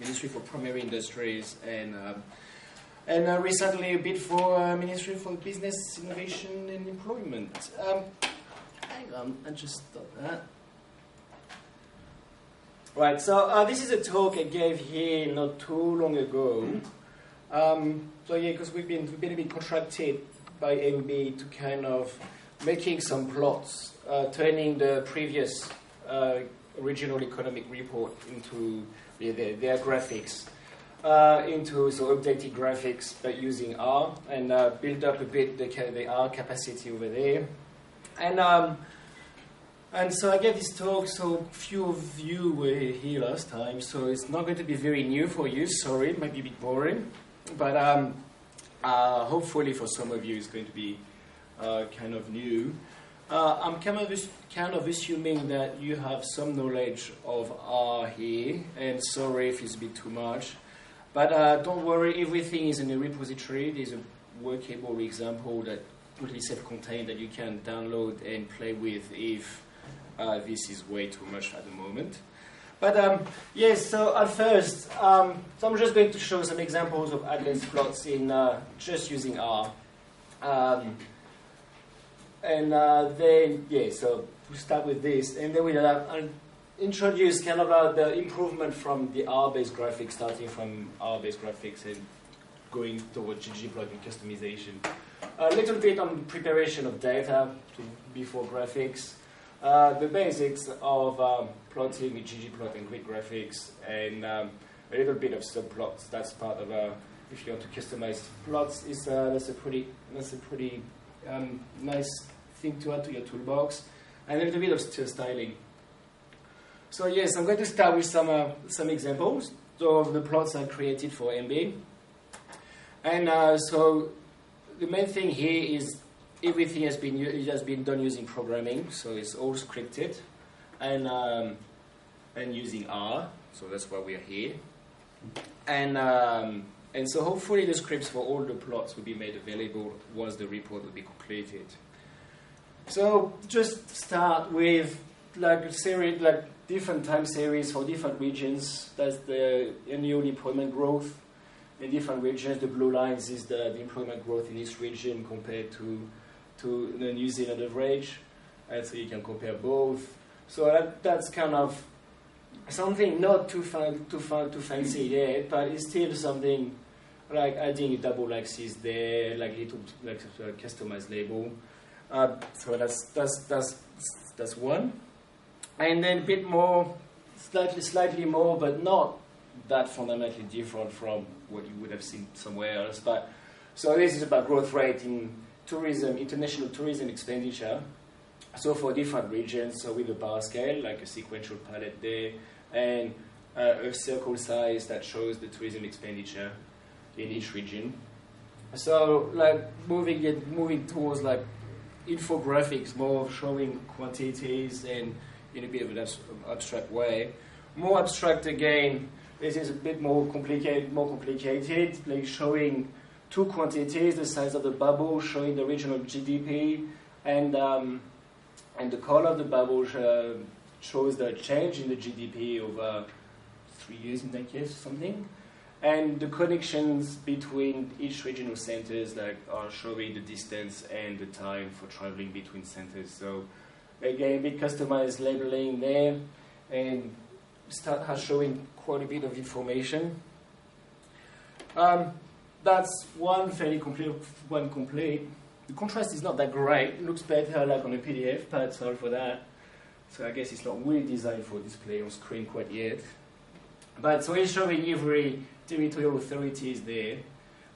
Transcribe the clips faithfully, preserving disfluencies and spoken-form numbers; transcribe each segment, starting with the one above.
Ministry for Primary Industries, and um, and uh, recently a bit for uh, Ministry for Business, Innovation and Employment. Um, hang on, I just thought that. Right, so uh, this is a talk I gave here not too long ago. Um, so yeah, because we've been, we've been a bit contracted by M B to kind of making some plots, uh, turning the previous uh, original economic report into yeah, their, their graphics, uh, into so updated graphics but using R, and uh, build up a bit the, the R capacity over there. And um, and so I gave this talk, so few of you were here last time, so it's not going to be very new for you, sorry, it might be a bit boring, but um, uh, hopefully for some of you it's going to be uh, kind of new. Uh, I'm kind of, kind of assuming that you have some knowledge of R here, and sorry if it's a bit too much, but uh, don't worry, everything is in the repository. There's a workable example that totally self-contained that you can download and play with if uh, this is way too much at the moment. But um, yes, so at first, um, so I'm just going to show some examples of atlas plots in uh, just using R. Um, and uh, then, yeah, so we'll start with this, and then we'll uh, introduce kind of uh, the improvement from the R-based graphics, starting from R-based graphics and going towards ggplot and customization. A little bit on preparation of data to, before graphics, uh, the basics of um, plotting with ggplot and grid graphics, and um, a little bit of subplots. That's part of uh, if you want to customize plots. Is uh, that's a pretty that's a pretty um, nice thing to add to your toolbox, and a little bit of st styling. So yes, I'm going to start with some uh, some examples of the plots I created for M B, and uh, so. The main thing here is everything has been it has been done using programming, so it's all scripted, and um, and using R, so that's why we are here, and um, and so hopefully the scripts for all the plots will be made available once the report will be completed. So just start with like a series, like different time series for different regions. That's the annual employment growth. In different regions, the blue lines is the, the employment growth in each region compared to, to the New Zealand average, and so you can compare both. So that, that's kind of something not too fun, too fun, too fancy yet, but it's still something like adding a double axis there, like little like customized label. Uh, so that's that's that's that's one, and then a bit more, slightly slightly more, but not that fundamentally different from what you would have seen somewhere else. But so this is about growth rate in tourism, international tourism expenditure. So for different regions, so with a bar scale, like a sequential palette there, and uh, a circle size that shows the tourism expenditure in each region. So like moving it, moving towards like infographics, more showing quantities and in a bit of an abstract way. More abstract again. This is a bit more complicated, more complicated, like showing two quantities, the size of the bubble, showing the regional G D P, and, um, and the color of the bubble uh, shows the change in the G D P over three years in that case, something. And the connections between each regional centers like, are showing the distance and the time for traveling between centers. So again, a bit customized labeling there, and start showing quite a bit of information. Um, that's one fairly complete, one complete. The contrast is not that great. It looks better like on a P D F, but sorry for that. So I guess it's not really designed for display on screen quite yet. But so it's showing every territorial authority is there,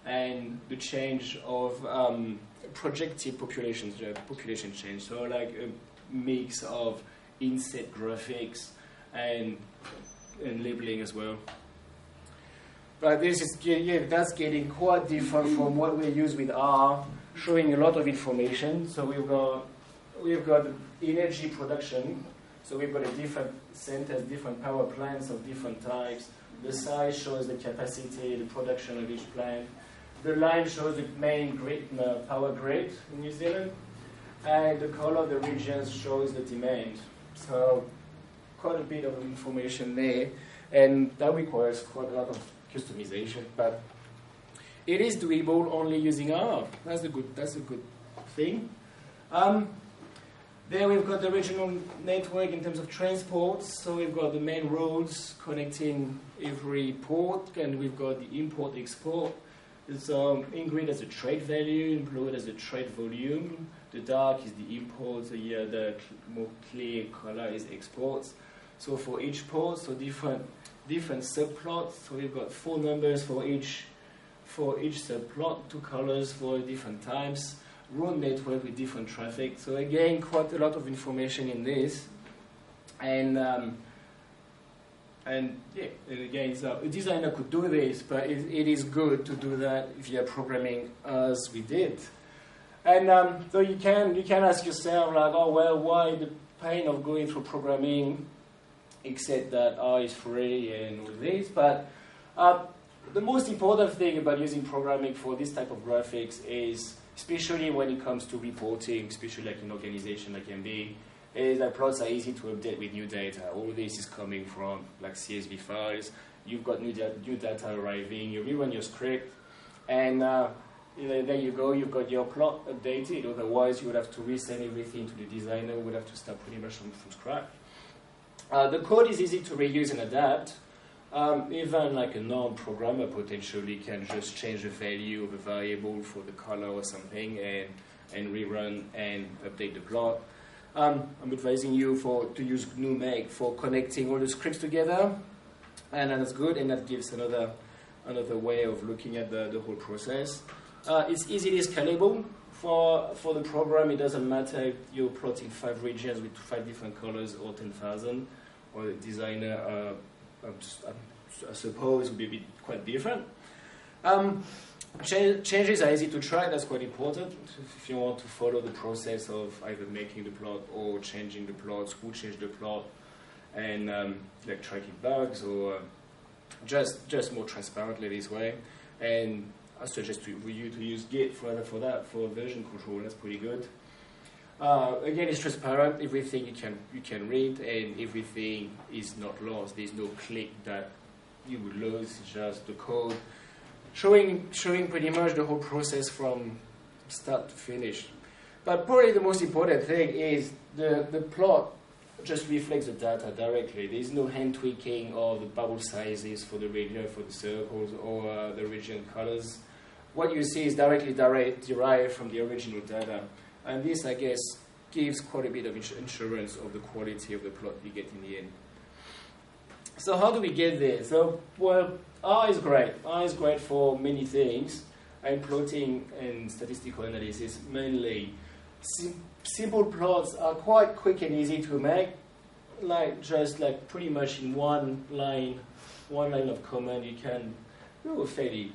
and the change of um, projected population, uh, population change. So like a mix of inset graphics and and labeling as well. But this is, yeah, that's getting quite different from what we use with R, showing a lot of information. So we've got, we've got energy production. So we've got a different centers, different power plants of different types. The size shows the capacity, the production of each plant. The line shows the main grid, the power grid in New Zealand. And the color of the regions shows the demand. So quite a bit of information there, and that requires quite a lot of customization, but it is doable only using R. That's a good, that's a good thing. Um, there we've got the regional network in terms of transports. So we've got the main roads connecting every port, and we've got the import-export. It's um, in grid as a trade value, in blue as a trade volume. The dark is the imports, the, uh, the more clear color is exports. So for each port, so different different subplots. So we've got four numbers for each for each subplot, two colors for different types, road network with different traffic. So again, quite a lot of information in this, and um, and yeah, and again, so a designer could do this, but it, it is good to do that via programming as we did. And um, so you can you can ask yourself like, oh well, why the pain of going through programming, except that R is free and all this, but. Uh, The most important thing about using programming for this type of graphics is, especially when it comes to reporting, especially like in an organization like M B, is that plots are easy to update with new data. All of this is coming from like C S V files. You've got new, da new data arriving. You rerun your script, and uh, there you go. You've got your plot updated. Otherwise, you would have to resend everything to the designer. You would have to start pretty much from, from scratch. Uh, the code is easy to reuse and adapt. Um, even like a non-programmer potentially can just change the value of a variable for the color or something, and and rerun and update the plot. Um, I'm advising you for to use G N U Make for connecting all the scripts together, and that's good, and that gives another another way of looking at the, the whole process. Uh, it's easily scalable for for the program. It doesn't matter if you're plotting five regions with five different colors or ten thousand, or the designer. Uh, I suppose it would be a bit quite different. Um, cha changes are easy to try, that's quite important. If you want to follow the process of either making the plot or changing the plots, who changed the plot, and um, like tracking bugs, or uh, just just more transparently this way. And I suggest to you to use Git for, for that, for version control, that's pretty good. Uh, again, it's transparent. Everything you can you can read, and everything is not lost. There's no click that you would lose. It's just the code showing showing pretty much the whole process from start to finish. But probably the most important thing is the the plot just reflects the data directly. There's no hand tweaking of the bubble sizes for the region, for the circles, or uh, the region colors. What you see is directly direct, derived from the original data. And this, I guess, gives quite a bit of insurance of the quality of the plot you get in the end. So how do we get there? So, well, R is great. R is great for many things. And plotting and statistical analysis mainly. Sim simple plots are quite quick and easy to make. Like, just like pretty much in one line, one line of command, you can do a fairly,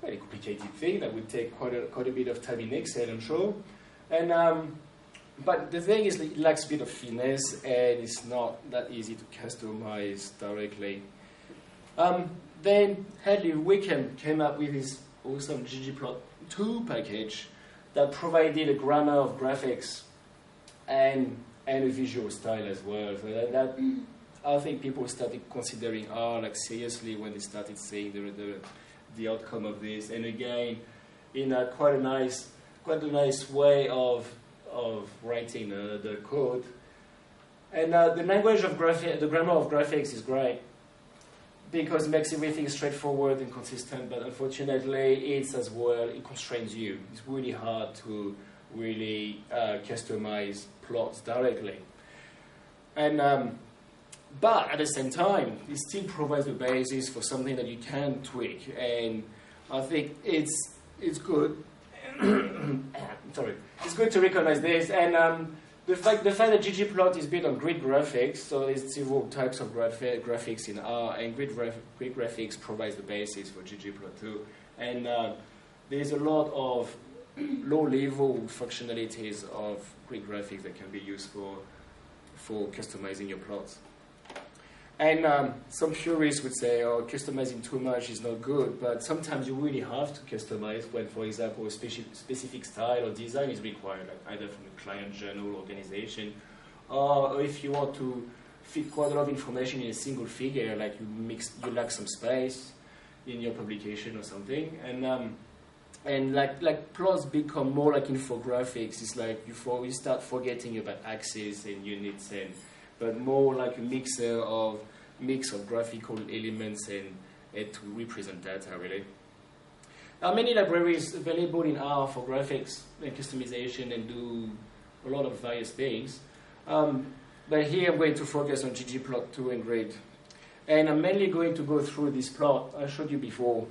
fairly complicated thing that would take quite a, quite a bit of time in Excel, I'm sure. And, um, but the thing is, it lacks a bit of finesse, and it's not that easy to customize directly. Um, then Hadley Wickham came up with his awesome g g plot two package that provided a grammar of graphics and, and a visual style as well. So that, that I think people started considering R like seriously when they started seeing the, the, the outcome of this. And again, in a, quite a nice... quite a nice way of, of writing uh, the code. And uh, the language of graphic, the grammar of graphics is great because it makes everything straightforward and consistent, but unfortunately it's as well, it constrains you. It's really hard to really uh, customize plots directly. And, um, but at the same time, it still provides the basis for something that you can tweak. And I think it's, it's good. Sorry, it's good to recognize this, and um, the fact the fact that ggplot is built on grid graphics, so there's several types of graphi graphics in R, and grid, graf grid graphics provides the basis for ggplot two, and uh, there's a lot of low-level functionalities of grid graphics that can be used for for customizing your plots. And um, some purists would say, oh, customizing too much is not good, but sometimes you really have to customize when, for example, a speci specific style or design is required, like either from a client journal organization, or if you want to fit quite a lot of information in a single figure, like you mix, you lack some space in your publication or something, and um, and like like plots become more like infographics. It's like you for, you start forgetting about axes and units, and but more like a mixer of mix of graphical elements and, and to represent data really. There are many libraries available in R for graphics and customization and do a lot of various things. Um, but here I'm going to focus on ggplot two and grid. And I'm mainly going to go through this plot I showed you before.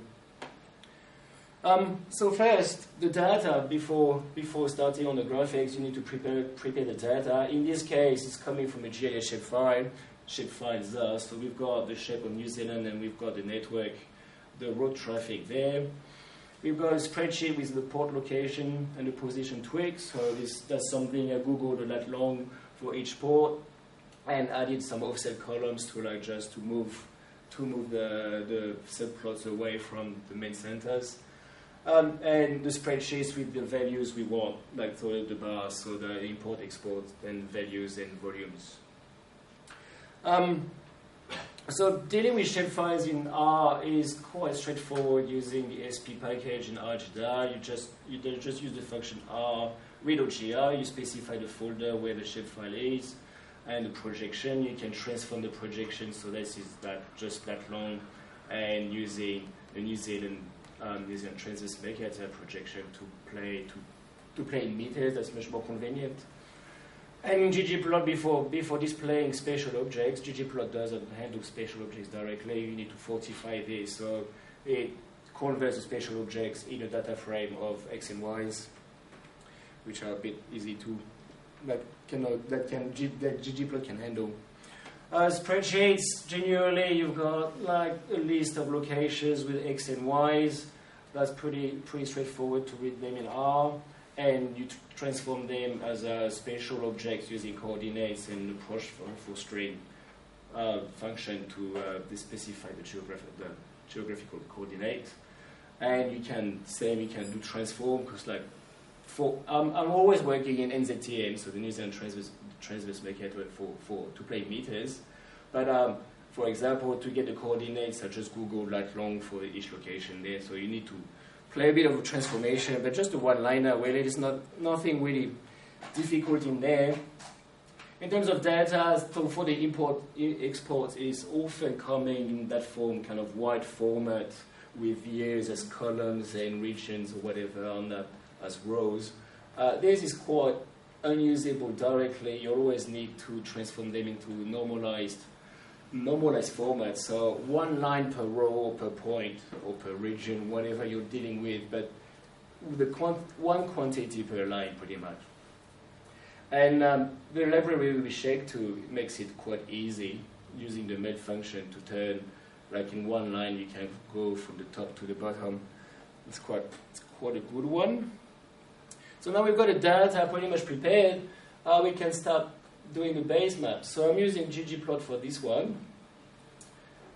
Um, so first, the data, before, before starting on the graphics, you need to prepare, prepare the data. In this case, it's coming from a G I S shapefile. Shapefile is us, so we've got the shape of New Zealand and we've got the network, the road traffic there. We've got a spreadsheet with the port location and the position twigs, so this, that's something I googled a lot long for each port. And added some offset columns to like just to move to move the, the subplots away from the main centers, um, and the spreadsheets with the values we want, like so the bars, so the import, export, and values and volumes. Um, so dealing with shapefiles in R is quite straightforward using the S P package and R G D A L. You just you just use the function R read O G R. You specify the folder where the shapefile is. And the projection, you can transform the projection, so this is that just that long, and using the New Zealand um, New Zealand Transverse Mercator projection to play to to play in meters. That's much more convenient. And in ggplot, before before displaying spatial objects, ggplot doesn't handle spatial objects directly. You need to fortify this, so it converts the spatial objects in a data frame of x and y's, which are a bit easy to. That can that can that ggplot can handle. Uh, spreadsheets generally you've got like a list of locations with x and y's. That's pretty pretty straightforward to read them in R, and you transform them as a spatial objects using coordinates and the push for, for string uh, function to uh, specify the, geograph the geographical coordinate. And you can say we can do transform because like. For, um, I'm always working in N Z T M, so the New Zealand Transverse, Transverse Mercator for, for, to play meters. But um, for example, to get the coordinates, I just Google lat long for each location there. So you need to play a bit of a transformation, but just a one-liner where there's not, nothing really difficult in there. In terms of data, so for the import exports is often coming in that form, kind of wide format with years as columns and regions or whatever on that. As rows. Uh, this is quite unusable directly. You always need to transform them into normalized, normalized format. So one line per row or per point or per region, whatever you're dealing with, but the quant one quantity per line pretty much. And um, the library we shake to makes it quite easy using the melt function to turn, like in one line you can go from the top to the bottom. It's quite, it's quite a good one. So now we've got the data pretty much prepared, uh, we can start doing the base map. So I'm using ggplot for this one,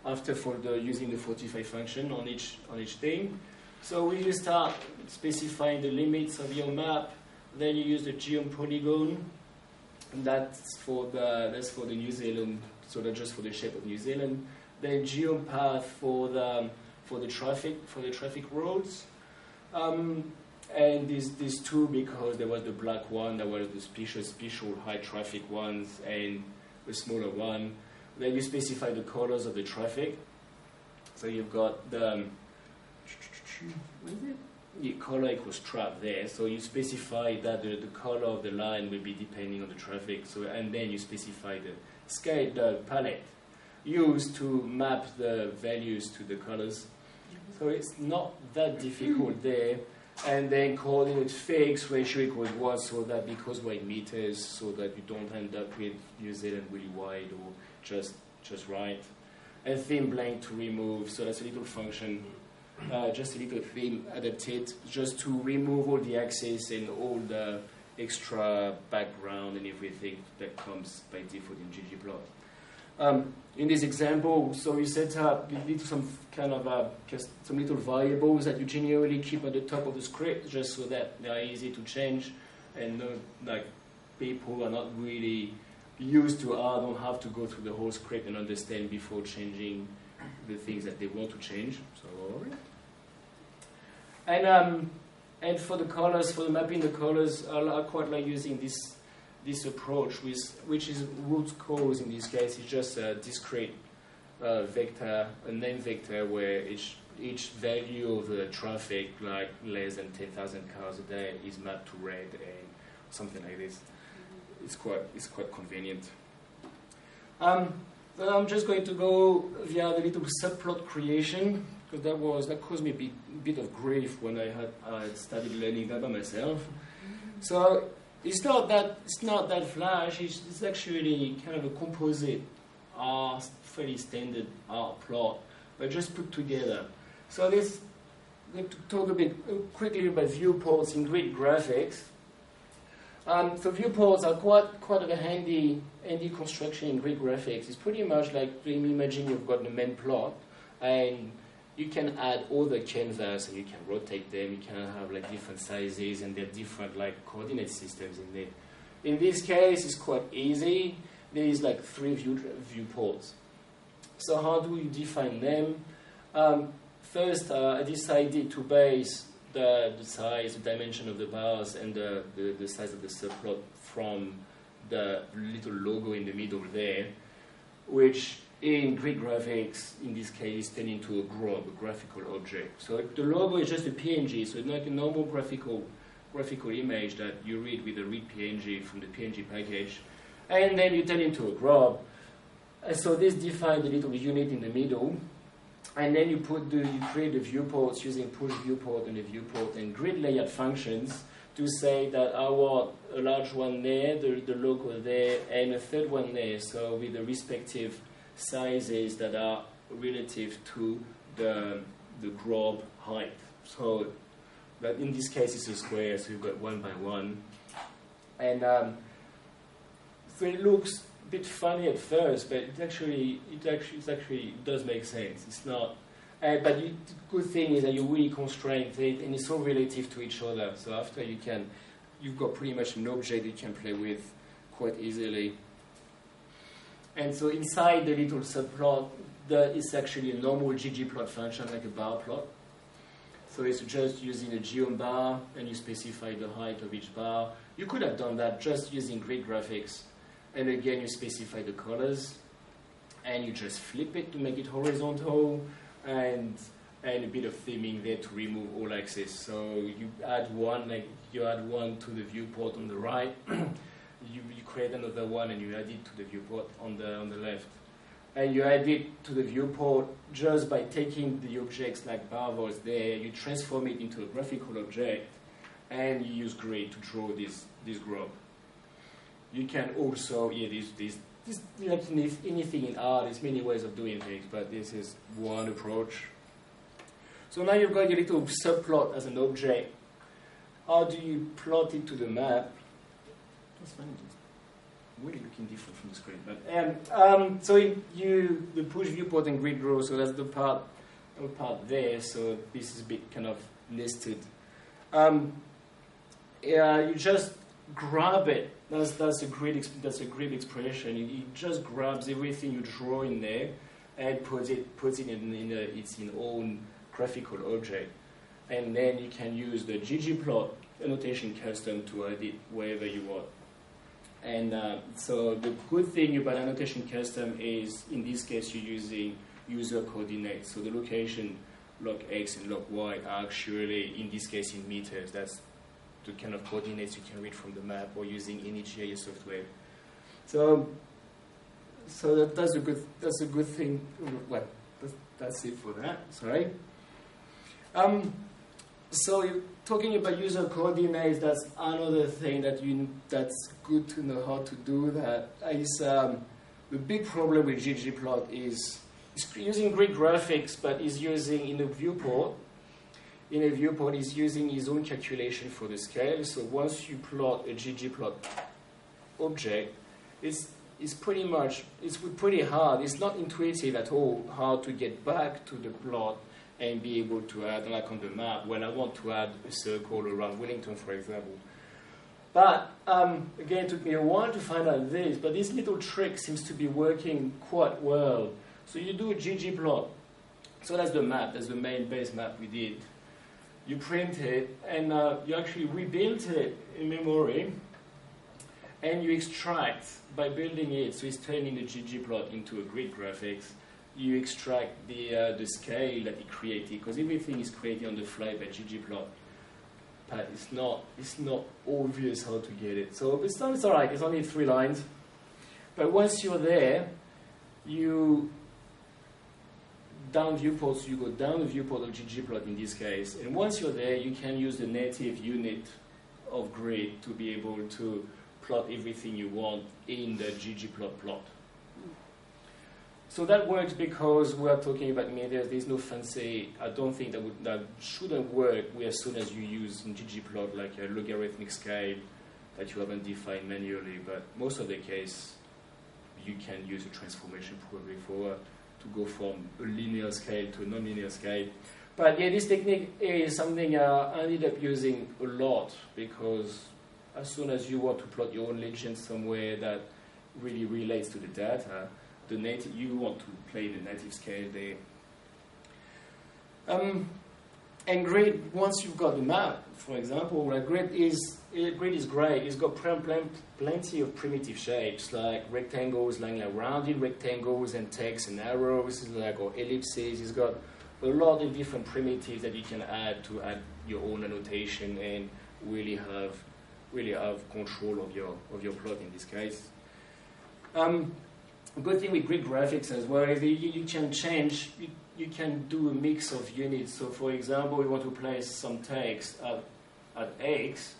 after for the, using the fortify function on each, on each thing. So we will start specifying the limits of your map, then you use the geom polygon, and that's for the, that's for the New Zealand, so that's just for the shape of New Zealand. Then geom path for the, for the traffic, for the traffic roads. Um, And these, these two, because there was the black one, there was the special, special high traffic ones, and a smaller one. Then you specify the colors of the traffic. So you've got the, what is it? The color equals trap there. So you specify that the, the color of the line will be depending on the traffic. So and then you specify the scale, the palette used to map the values to the colors. So it's not that difficult there. And then coordinate fix ratio equals one, so that because we're in meters, so that you don't end up with New Zealand really wide or just just right. And theme blank to remove, so that's a little function, uh, just a little theme adapted, just to remove all the axes and all the extra background and everything that comes by default in ggplot. Um, in this example, so we set up some kind of a, just some little variables that you generally keep at the top of the script, just so that they are easy to change, and no, like people are not really used to R don't have to go through the whole script and understand before changing the things that they want to change. So, and um, and for the colors, for the mapping the colors, I quite like using this this approach, with which is root cause in this case. It's just a discrete uh, vector, a name vector where each each value of the traffic, like less than ten thousand cars a day, is mapped to red and something like this. It's quite, it's quite convenient. Um, then I'm just going to go via the little subplot creation, because that was that caused me a bit, bit of grief when I had I started learning that by myself. So it's not that it's not that flash. It's, it's actually kind of a composite, R, fairly standard R plot, but just put together. So this, I'm going to talk a bit quickly about viewports in grid graphics. Um, so viewports are quite quite a handy handy construction in grid graphics. It's pretty much like imagine you've got the main plot, and you can add all the canvas, and you can rotate them. You can have like different sizes, and they're different like coordinate systems in there. In this case, it's quite easy. There is like three view viewports. So how do you define them? Um, first, uh, I decided to base The, the size, the dimension of the bars, and the, the, the size of the subplot from the little logo in the middle there, which in grid graphics, in this case, turned into a grob, a graphical object. So the logo is just a P N G, so it's not a normal graphical, graphical image that you read with a read P N G from the P N G package, and then you turn into a grob. And so this defines the little unit in the middle. And then you put the, you create the viewports using push viewport and the viewport and grid layout functions to say that I want a large one there, the, the logo there, and a third one there. So with the respective sizes that are relative to the the grob height. So, but in this case it's a square, so you've got one by one, and um, so it looks a bit funny at first, but it actually, it actually, it actually does make sense. It's not, uh, but you, the good thing is that you really constrain it, and it's all relative to each other. So after you can, you've got pretty much an object you can play with quite easily. And so inside the little subplot, there is actually a normal ggplot function, like a bar plot. So it's just using a geom bar, and you specify the height of each bar. You could have done that just using grid graphics. And again, you specify the colors, and you just flip it to make it horizontal, and and a bit of theming there to remove all axes. So you add one, like you add one to the viewport on the right, you, you create another one, and you add it to the viewport on the on the left, and you add it to the viewport just by taking the objects like bar was there. You transform it into a graphical object, and you use grid to draw this this group. You can also, yeah, this, this, this, like anything in R, there's many ways of doing things, but this is one approach. So now you've got your little subplot as an object. How do you plot it to the map? That's funny, it's really looking different from the screen. But, um, um, so it, you, the push viewport and grid row, so that's the part, the part there, so this is a bit kind of nested. Um, yeah, you just grab it. That's, that's, a grid exp that's a grid expression. It, it just grabs everything you draw in there and puts it, puts it in, in a, its own graphical object. And then you can use the ggplot annotation custom to add it wherever you want. And uh, so the good thing about annotation custom is, in this case, you're using user coordinates. So the location, log x and log y, are actually, in this case, in meters. That's the kind of coordinates you can read from the map or using any G I S software. So, so that, that's a good that's a good thing. Well, that's, that's it for that. Sorry. Um, so you're talking about user coordinates. That's another thing that you that's good to know how to do. That is um, the big problem with ggplot is it's using grid graphics, but is using in a viewport. In a viewport, is using his own calculation for the scale. So once you plot a ggplot object, it's it's pretty much it's pretty hard. It's not intuitive at all how to get back to the plot and be able to add, like on the map, when I want to add a circle around Wellington, for example. But um, again, it took me a while to find out this, but this little trick seems to be working quite well. So you do a ggplot. So that's the map, that's the main base map we did. You print it, and uh, you actually rebuild it in memory, and you extract by building it. So it's turning the ggplot into a grid graphics. You extract the, uh, the scale that it created, because everything is created on the fly by ggplot. But it's not, it's not obvious how to get it. So it's, it's all right, it's only three lines. But once you're there, you down viewport, so you go down the viewport of ggplot in this case. And once you're there, you can use the native unit of grid to be able to plot everything you want in the ggplot plot. So that works because we are talking about media. There's no fancy. I don't think that would, that shouldn't work. We, as soon as you use in ggplot like a logarithmic scale that you haven't defined manually, but most of the case, you can use a transformation probably for uh, to go from a linear scale to a non-linear scale. But yeah, this technique is something uh, I ended up using a lot, because as soon as you want to plot your own legend somewhere that really relates to the data, the native, you want to play the native scale there. Um, and grid, once you've got the map, for example, like grid is grid is great. It's got plenty of primitive shapes like rectangles, like, like rounded rectangles, and text and arrows, like or ellipses. It's got a lot of different primitives that you can add to add your own annotation and really have really have control of your of your plot in this case. Um, Good thing with grid graphics as well is that you, you can change, you, you can do a mix of units. So, for example, you want to place some text at, at X.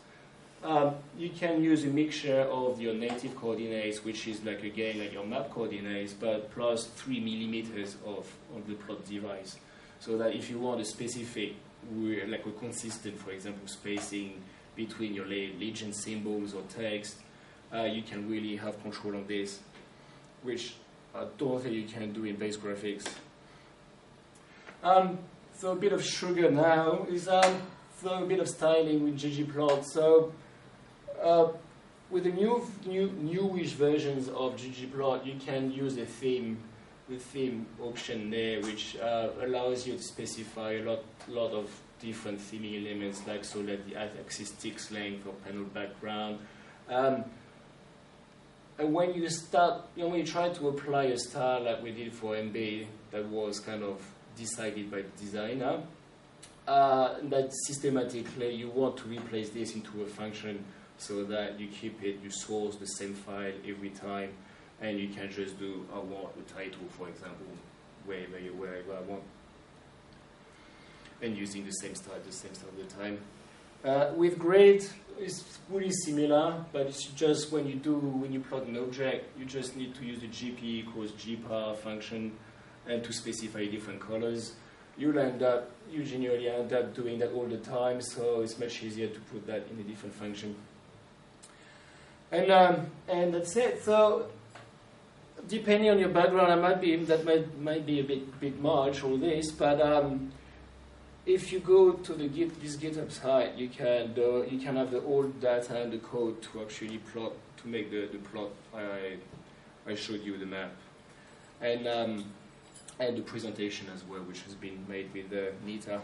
Uh, you can use a mixture of your native coordinates, which is like again like your map coordinates, but plus three millimeters of of the plot device, so that if you want a specific, like a consistent, for example, spacing between your legend symbols or text, uh, you can really have control of this, which I don't think you can do in base graphics. Um, so a bit of sugar now is um, so a bit of styling with ggplot. So uh, with the new, new, newish versions of ggplot, you can use the theme, the theme option there, which uh, allows you to specify a lot, lot of different theming elements, like so that the axis sticks length or panel background. Um, And when you start, you know, when you try to apply a style like we did for M B, that was kind of decided by the designer, uh, that systematically you want to replace this into a function so that you keep it, you source the same file every time, and you can just do, I want a title, for example, wherever you wherever I want, and using the same style, the same style all the time. Uh, with grid, it's really similar, but it's just when you do, when you plot an object, you just need to use the G P equals G P A R function and to specify different colors. You'll end up, you generally end up doing that all the time, so it's much easier to put that in a different function. And, um, and that's it. So, depending on your background, I might be, that might, might be a bit, bit much, all this, but um, if you go to the Git, this GitHub site, you can uh, you can have the old data and the code to actually plot, to make the, the plot I, I showed you, the map, and um, and the presentation as well, which has been made with uh, Nita.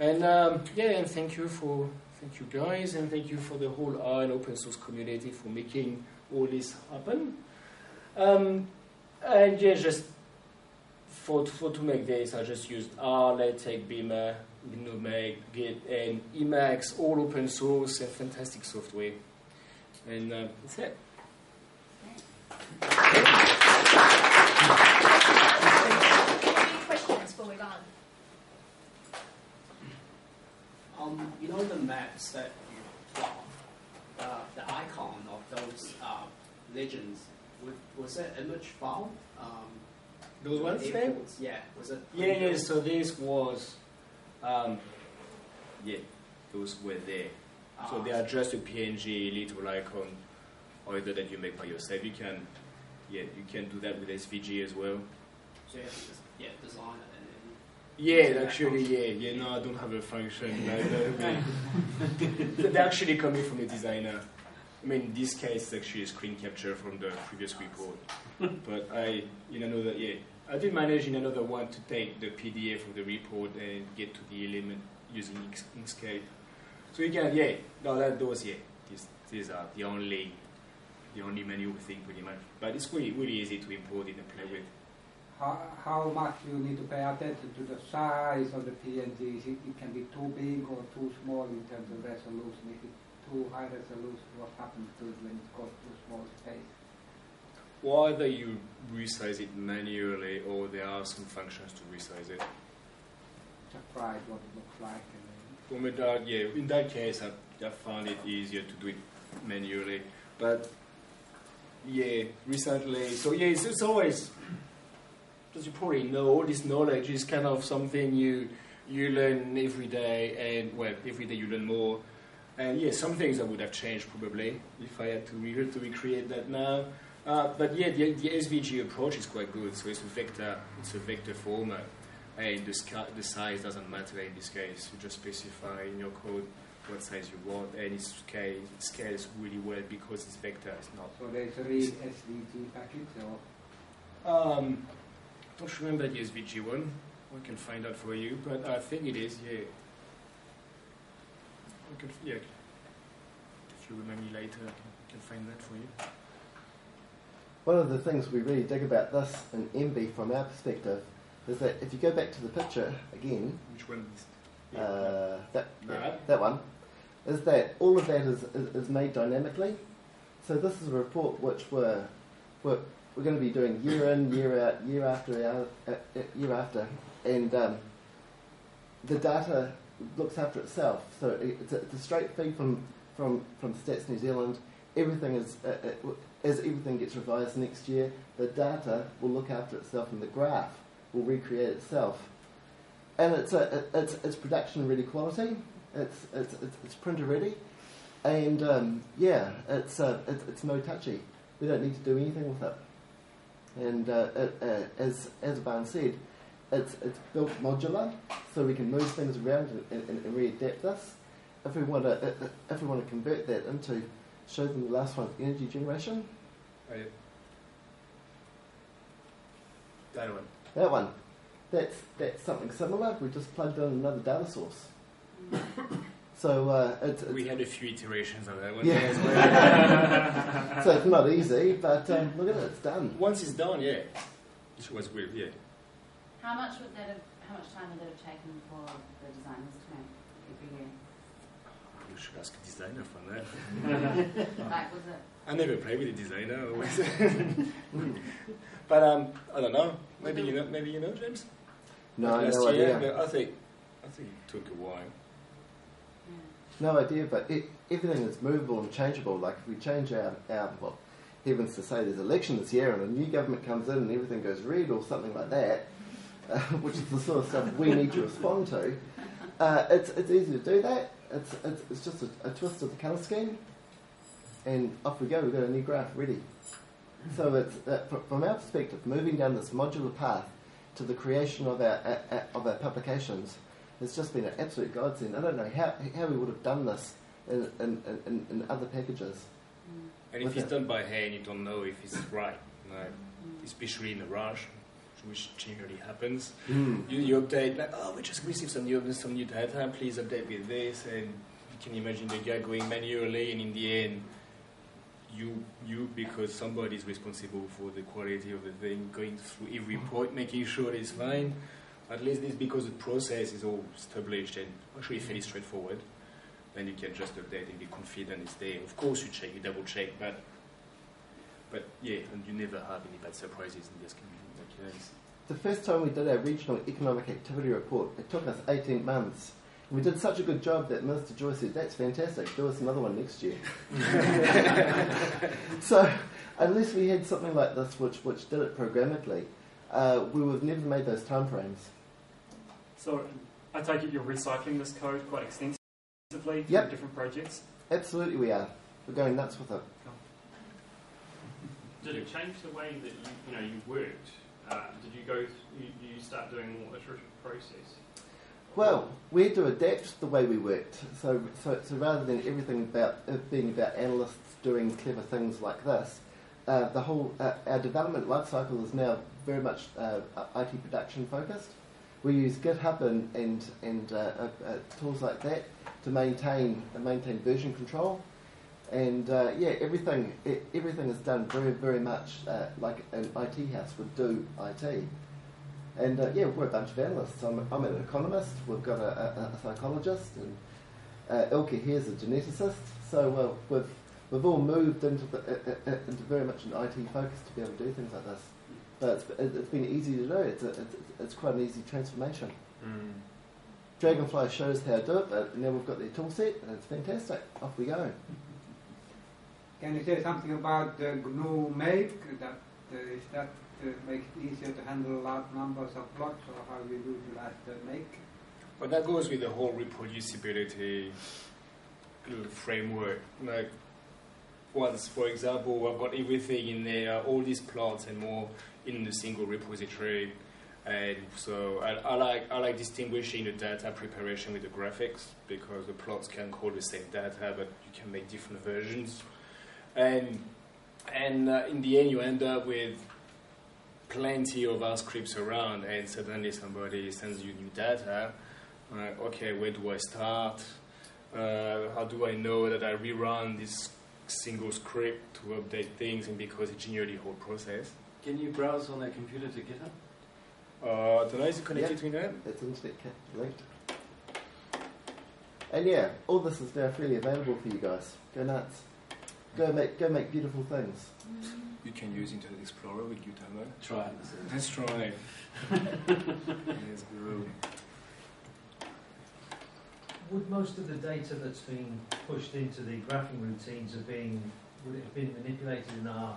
And um, yeah, and thank you for thank you guys, and thank you for the whole R and open source community for making all this happen. Um, and yeah, just. For, for to make this, I just used R, LaTeX, Beamer, G N U Make, Git, and Emacs, all open source and fantastic software. And uh, that's it. Any questions before we go on? Um, you know the maps that you plot, uh, the icon of those uh, legends, was that image file? Um, Those ones? Yeah. Was it yeah, yeah, so this was, um, yeah, those were there. Ah, so they are just a P N G little icon, either that you make by yourself. You can, yeah, you can do that with S V G as well. So yeah, just, yeah, design it and then Yeah, actually, yeah, yeah. No, I don't have a function. They're actually coming from the designer. I mean, in this case, it's actually a screen capture from the previous report. But I, in another, yeah, I did manage in another one to take the P D F of the report and get to the element using Inkscape. So you can, yeah, no, that those, yeah, these, these are the only, the only menu thing pretty much. But it's really, really easy to import it and play with. How, how much you need to pay attention to the size of the P N Gs? It, it can be too big or too small in terms of resolution. If it's too high resolution, what happens to it when it's got too small space? Well, either you resize it manually or there are some functions to resize it. Just try what it looks like. And then... well, that, yeah, in that case, I, I found it easier to do it manually. But, yeah, recently, so yeah, it's, it's always... As you probably know, all this knowledge is kind of something you you learn every day, and well, every day you learn more. And yeah, some things I would have changed probably if I had to, re to recreate that now. Uh, but yeah, the, the S V G approach is quite good. So it's a vector, it's a vector format, and the, the size doesn't matter in this case. You just specify in your code what size you want, and it scale, scales really well because it's vector. It's not. So there's a real S V G package, or? Um, I don't remember the S V G one. I can find out for you, but I think it is, yeah. I can, yeah. If you remember me later, I can, I can find that for you. One of the things we really dig about this in M B from our perspective is that if you go back to the picture again... Which one is yeah. uh, that? No. Yeah, that one. Is that all of that is, is, is made dynamically. So this is a report which we're... we're We're going to be doing year in, year out, year after year after, and um, the data looks after itself. So it's a, it's a straight feed from from from Stats New Zealand. Everything is uh, as everything gets revised next year. The data will look after itself, and the graph will recreate itself. And it's a it's it's production ready quality. It's it's it's, it's printer ready, and um, yeah, it's uh, it's it's no touchy. We don't need to do anything with it. And uh, it, uh, as as Barnes said, it's it's built modular, so we can move things around and, and, and readapt this. If we want to uh, if we want to convert that into, show them the last one's energy generation. Oh, yeah. That one. That one. That's that's something similar. We just plugged in another data source. So uh, it's, it's we had a few iterations of that one. Yeah. As well. So it's not easy, but um, look at it, it's done. Once it's done, yeah. Which was weird, yeah. How much would that have, how much time would that have taken for the designers to make every year? You should ask a designer for that. Like, was it? I never play with a designer always. But um, I don't know. Maybe you know. Maybe you know, James. No, I no idea. Year, I think I think it took a while. No idea, but it, everything is movable and changeable. Like if we change our, our, well, heavens to say there's election this year and a new government comes in and everything goes red or something like that, uh, which is the sort of stuff we need to respond to, uh, it's, it's easy to do that. It's, it's, it's just a, a twist of the colour scheme. And off we go, we've got a new graph ready. So it's, uh, from our perspective, moving down this modular path to the creation of our, our, our, of our publications, it's just been an absolute godsend. I don't know how how we would have done this in in, in, in other packages. And if it's done by hand, you don't know if it's right. Like, especially in a rush, which generally happens. Mm. You, you update like, oh, we just received some new some new data. Please update with this, and you can imagine the guy going manually, and in the end, you you because somebody is responsible for the quality of the thing, going through every point, making sure it's fine. At least this, because the process is all established and actually fairly straightforward, then you can just update and be confident it's there. Of course you check, you double check, but but yeah, and you never have any bad surprises in this case. The first time we did our regional economic activity report, it took us eighteen months. We did such a good job that Mister Joy said, that's fantastic, do us another one next year. So unless we had something like this which, which did it programmatically, Uh, we would have never made those timeframes. So, I take it you're recycling this code quite extensively yep. for different projects? Absolutely we are. We're going nuts with it. Cool. Did it change the way that you, you know, you worked Uh, did you go? You, you start doing a more iterative process? Well, we had to adapt the way we worked. So, so, so rather than everything about it being about analysts doing clever things like this, uh, the whole uh, our development lifecycle is now very much uh, I T production focused. We use GitHub and and, and uh, uh, uh, tools like that to maintain uh, maintain version control, and uh, yeah, everything it, everything is done very very much uh, like an I T house would do I T. And uh, yeah, we're a bunch of analysts. I'm, I'm an economist. We've got a, a, a psychologist, and uh, Ilka here's a geneticist. So uh, we've we've all moved into the, uh, uh, into very much an I T focus to be able to do things like this. But it's, it's been easy to do. It's a, it's, it's quite an easy transformation. Mm. Dragonfly shows how to do it, but now we've got their tool set, and it's fantastic. Off we go. Can you say something about the G N U Make? That uh, is that. It makes it easier to handle large numbers of plots, or how you do to last the make. But that goes with the whole reproducibility framework. Like, once, for example, I've got everything in there, all these plots and more in the single repository. And so I, I like I like distinguishing the data preparation with the graphics, because the plots can call the same data, but you can make different versions. And and uh, in the end, you end up with plenty of our scripts around, and suddenly somebody sends you new data. Like, okay, where do I start? Uh, how do I know that I rerun this single script to update things, and because it generally the whole process? Can you browse on a computer to GitHub? Uh, don't know, is it connected to internet? It's internet linked. And yeah, all this is now freely available for you guys. Go nuts. Go make go make beautiful things. Mm. You can use Internet Explorer with GitHub. Try it. Let's try it. Let's go. Would most of the data that's been pushed into the graphing routines have been, would it have been manipulated in R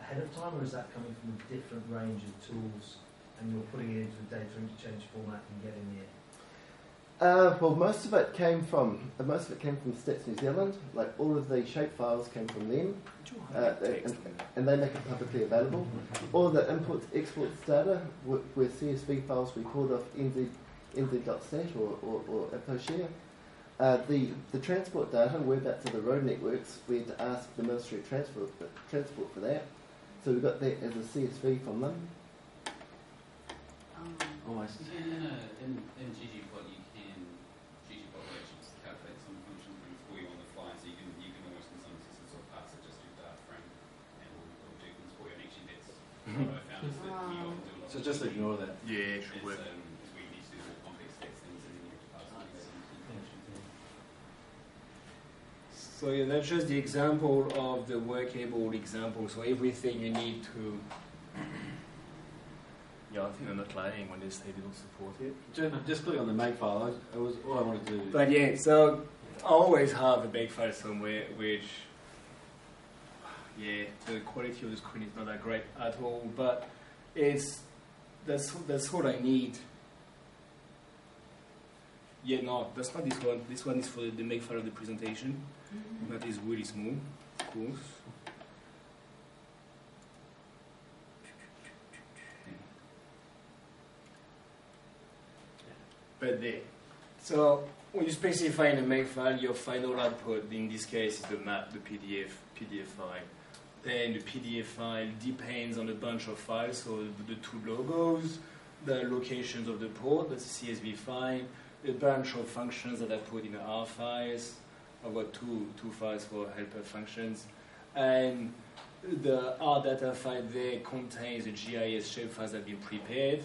ahead of time, or is that coming from a different range of tools and you're putting it into a data interchange format and getting it? Uh, well, most of it came from uh, most of it came from Stats New Zealand. Like, all of the shape files came from them, uh, and, and they make it publicly available. All the imports exports data were, were C S V files we called off N Z dot stat or or, or ApoShare. Uh, the the transport data we're back to the road networks. We had to ask the Ministry of Transport Transport for that, so we got that as a C S V from them. Um, Almost. Yeah, no, no. In, in ggplot you can ggplot actually just calculate some function things for you on the fly, so you can you can almost in some instances sort of pass it just through the frame and we'll, we'll do things for you. And actually that's what I found is that we often do a lot. So just ignore that. Yeah, it should work. Um, we need to do more complex text things and then you have to pass it through. So yeah, that's just the example of the workable example. So everything you need to. Yeah, I think they're not lying when they say they don't support it. Just, just click on the Makefile. It was all I wanted to do. But yeah, so I always have a Makefile somewhere, which, yeah, the quality of the screen is not that great at all. But it's that's that's what I need. Yeah, no, that's not this one. This one is for the Makefile of the presentation. Mm-hmm. That is really small, of course. But there. So when you specify in a Makefile, your final output, in this case, is the map, the P D F, P D F file. Then the P D F file depends on a bunch of files, so the, the two logos, the locations of the port, that's a C S V file, a bunch of functions that I put in the R files. I've got two, two files for helper functions. And the R data file there contains the G I S shapefiles that have been prepared.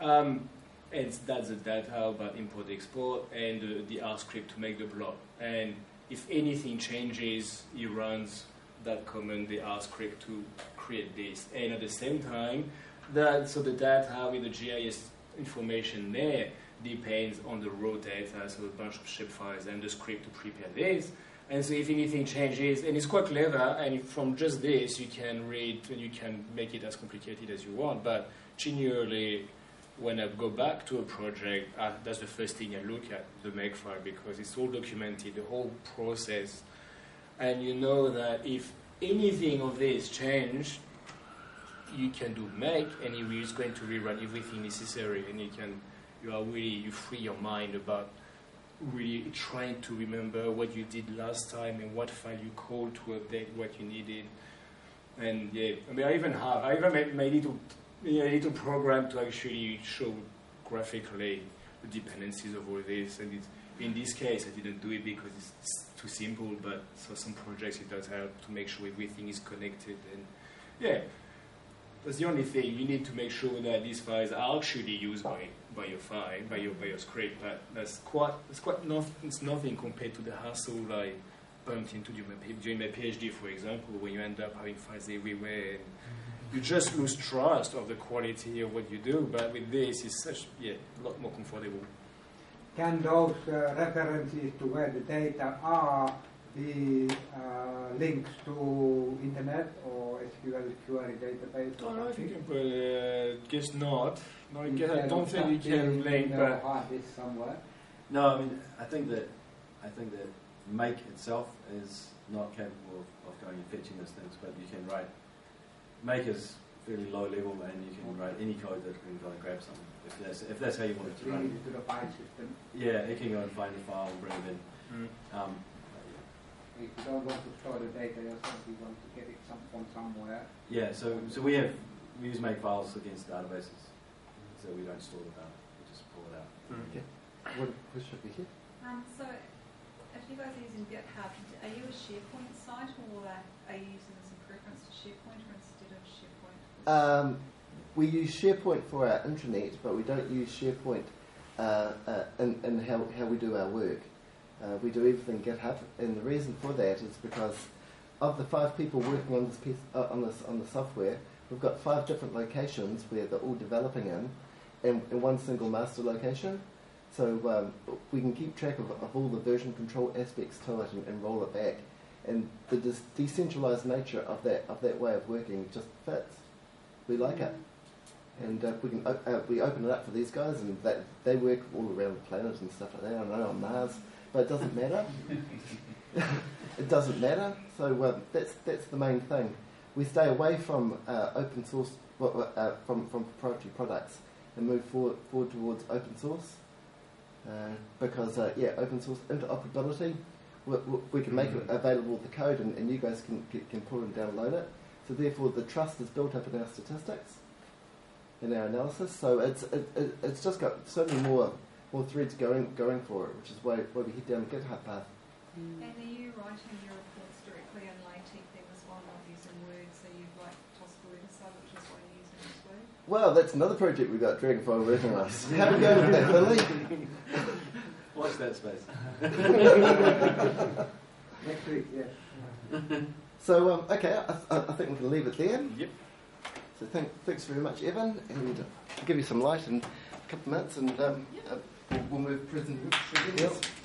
Um, And that's the data about import-export and the, the R script to make the blob. And if anything changes, it runs that command, the R script, to create this. And at the same time, that so the data with the G I S information there depends on the raw data, so a bunch of shapefiles and the script to prepare this. And so if anything changes, and it's quite clever, and from just this you can read and you can make it as complicated as you want, but generally, when I go back to a project, uh, that's the first thing I look at, the Makefile, because it's all documented, the whole process. And you know that if anything of this changed, you can do make, and it is going to rerun everything necessary, and you can, you are really, you free your mind about really trying to remember what you did last time and what file you called to update what you needed. And yeah, I mean, I even have, I even made my little, you know, little program to actually show graphically the dependencies of all this. And it's, in this case, I didn't do it because it's too simple, but for some projects it does help to make sure everything is connected. And yeah, that's the only thing. You need to make sure that these files are actually used by, by your file, by your, by your script, but that's quite, that's quite not, it's nothing compared to the hassle I bumped into during my PhD, for example, when you end up having files everywhere. And you just lose trust of the quality of what you do, but with this, it's such, yeah, a lot more comfortable. Can those uh, references to where the data are be uh, links to internet or S Q L query database? I don't know if you can put, uh, guess not. No, I, guess I don't think you can link, but somewhere. No, I mean, I think that I think that make itself is not capable of, of going and fetching those things, but you can write. Make is fairly low level, and you can write any code that can go and grab something. If that's, if that's how you want it to run. To the file system. Yeah, it can go and find the file and bring it in. Mm. Um, if you don't want to store the data yourself, you want to get it some, from somewhere. Yeah, so so we have we use make files against databases, so we don't store the data, we just pull it out. Okay. What question is it? Um, so if you guys are using GitHub, are you a SharePoint site, or are you using this in preference to SharePoint or instead of SharePoint? Um, we use SharePoint for our intranet, but we don't use SharePoint uh, uh, in, in how, how we do our work. Uh, we do everything GitHub, and the reason for that is because of the five people working on this piece, uh, on this on the software, we've got five different locations where they're all developing in, in, in one single master location. So um, we can keep track of, of all the version control aspects to it and, and roll it back. And the des decentralized nature of that of that way of working just fits. We like it, and uh, we can op uh, we open it up for these guys, and they they work all around the planet and stuff like that. I don't know, on Mars. But it doesn't matter. It doesn't matter. So uh, that's that's the main thing. We stay away from uh, open source, uh, from from proprietary products, and move forward forward towards open source. Uh, because uh, yeah, open source interoperability. We, we can make mm-hmm. it available the code, and, and you guys can can pull and download it. So therefore, the trust is built up in our statistics, in our analysis. So it's it, it, it's just got so many more. More threads going going for it, which is why, why we hit down the GitHub path. Mm. And are you writing your reports directly on LaTeX? There was one of using Word, so you've like tossed Word aside, which is why you're using this Word. Well, that's another project we've got Dragonfly working on. How do we go with that, Billy? Watch that space. Next week, yeah. So um, okay, I, th I think we can leave it there. Yep. So thank thanks very much, Evan, and I'll give you some light and a couple of minutes, and. Um, yep. uh, We'll move present.